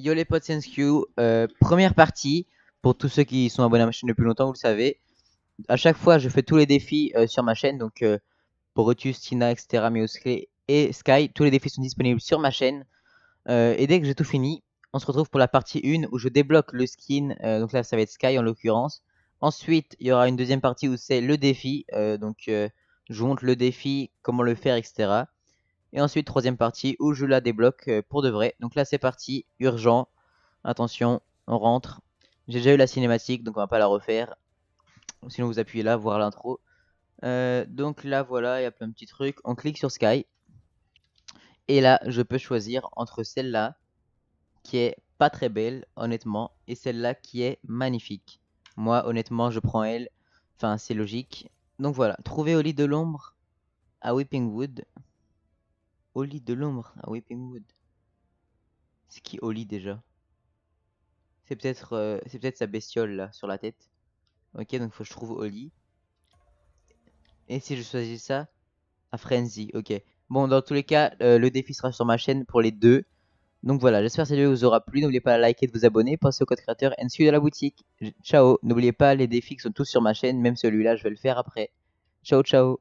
Yo les potes SenseQ, première partie, pour tous ceux qui sont abonnés à ma chaîne depuis longtemps, vous le savez. À chaque fois, je fais tous les défis sur ma chaîne, donc Brotus, Tina, etc., Meosky et Sky. Tous les défis sont disponibles sur ma chaîne. Et dès que j'ai tout fini, on se retrouve pour la partie 1 où je débloque le skin, donc là ça va être Sky en l'occurrence. Ensuite, il y aura une deuxième partie où c'est le défi, donc je vous montre le défi, comment le faire, etc. Et ensuite, troisième partie où je la débloque pour de vrai. Donc là, c'est parti, urgent. Attention, on rentre. J'ai déjà eu la cinématique, donc on va pas la refaire. Sinon, vous appuyez là, voir l'intro. Donc là, voilà, il y a plein de petits trucs. On clique sur Sky. Et là, je peux choisir entre celle-là, qui est pas très belle, honnêtement, et celle-là qui est magnifique. Moi, honnêtement, je prends elle. Enfin, c'est logique. Donc voilà, trouver au lit de l'ombre à Weeping Wood. Au lit de l'ombre à Weeping Wood. C'est qui au lit déjà? C'est peut-être sa bestiole là sur la tête. Ok, donc faut que je trouve au lit. Et si je choisis ça à Frenzy, ok. Bon, dans tous les cas, le défi sera sur ma chaîne pour les deux. Donc voilà, j'espère que cette vidéo vous aura plu. N'oubliez pas de liker et de vous abonner. Passez au code créateur NSU de la boutique. Ciao. N'oubliez pas, les défis qui sont tous sur ma chaîne. Même celui-là, je vais le faire après. Ciao, ciao.